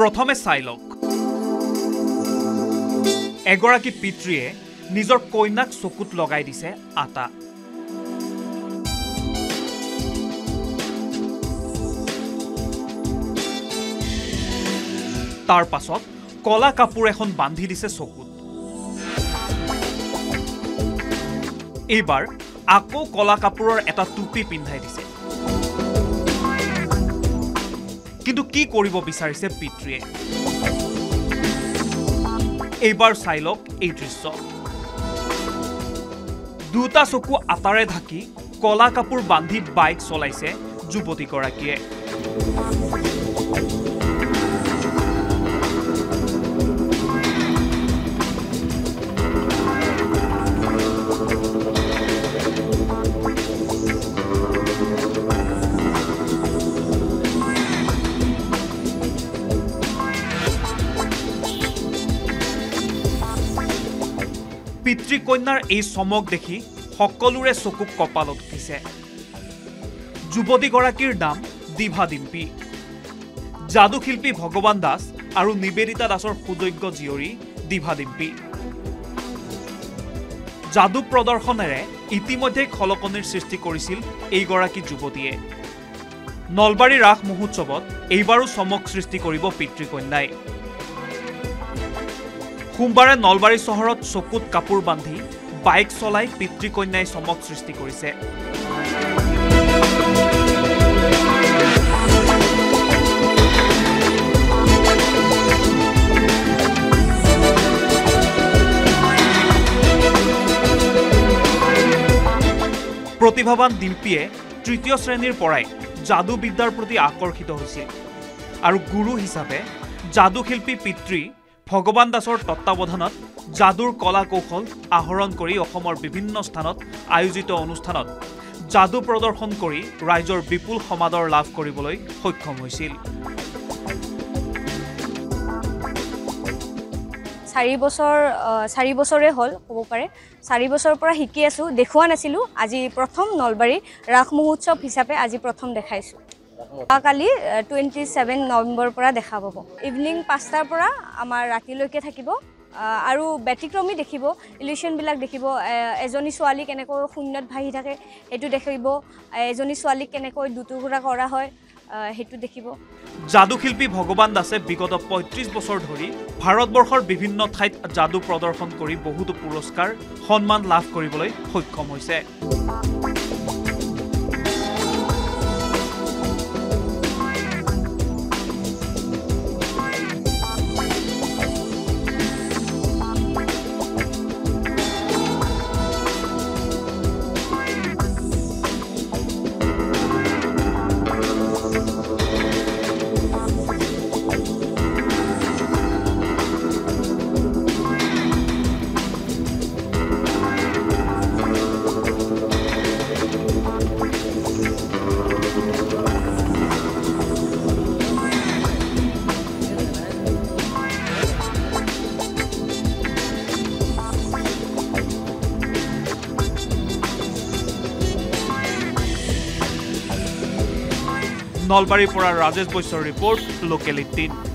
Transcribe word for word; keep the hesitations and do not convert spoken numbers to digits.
প্ৰথমে সাইলক এগৰাকী পিতৃয়ে নিজৰ কইনাক চকুত লগাই দিছে আটা তাৰ পাছত কলা কাপোৰ এখন বান্ধি দিছে চকুত এবাৰ আকৌ কলা কাপোৰৰ এটা টুপি পিন্ধাই দিছে কিন্তু কি কৰিব বিচাৰিছে পিতৃয়ে এবাৰ সাইলক এই দৃশ্য দুটা চকু আটাৰে ঢাকি কলা কাপোৰ বান্ধি বাইক চলাইছে যুৱতী গৰাকীয়ে পিতৃ কন্যাৰ এই চমক দেখি সকলোৰে চকুক কপালত উঠিছে যুৱতী গৰাকীৰ নাম দিভা দিম্পী যাদুশিল্পী ভগৱান দাস আৰু নিবেদিতা দাসৰ সুদজ্ঞ জীয়ৰী দিভা দিম্পী যাদু প্ৰদৰ্শনেৰে ইতিমধ্যে খলকনিৰ সৃষ্টি কৰিছিল এই গৰাকী যুৱতীয়ে নলবাৰী ৰাস মহোৎসৱত এইবাৰো চমক সৃষ্টি কৰিব পিতৃ কন্যাই সোমবাৰে নলবাৰী চহৰত চকুত কাপোৰ বান্ধি বাইক চলাই পিতৃ কন্যাই চমক সৃষ্টি কৰিছে প্ৰতিভাবান দিম্পীয়ে তৃতীয় শ্ৰেণীৰ পৰাই যাদু বিদ্যাৰ প্ৰতি আকৰ্ষিত হৈছিল আৰু গুৰু হিচাপে যাদুশিল্পী পিতৃ ভগৱান দাসৰ তত্ত্বাৱধানত যাদুৰ কলা কৌশল আহৰণ কৰি অসমৰ বিভিন্ন স্থানত আয়োজিত অনুষ্ঠানত যাদু প্ৰদৰ্শন কৰি ৰাইজৰ বিপুল সমাদৰ লাভ কৰিবলৈ সক্ষম হৈছিল চাৰি বছৰ চাৰি বছৰে হল হ'ব পাৰে চাৰি বছৰৰ পৰা শিকি আছো দেখুৱা নাছিলো আজি প্ৰথম নলবাৰী ৰাস মহোৎসৱ হিচাপে আজি প্ৰথম দেখাইছো কালি twenty-seven নৱেম্বৰ পৰা দেখা পাব ইভিনিং পাঁচটাৰ পৰা আমাৰ ৰাতিলৈকে থাকিব আৰু ব্যতিক্ৰমী দেখিব ইলিউশন বিলাক দেখিব এজনী ছোৱালী কেনেকৈ শূন্যত ভাহি থাকে হেতু দেখিব এজনী ছোৱালী কেনেকৈ দুটুকুৰা কৰা হয় হেতু দেখিব যাদুশিল্পী ভগৱান দাসে বিগত পঁয়ত্ৰিশ বছৰ ধৰি ভাৰতবৰ্ষৰ বিভিন্ন ঠাইত যাদু প্ৰদৰ্শন কৰি বহুতো পুৰস্কাৰ সন্মান লাভ কৰিবলৈ সক্ষম হৈছে নলবাৰীৰ পৰা ৰাজেশ বৈশ্যৰ ৰিপৰ্ট লোকেল এইটিন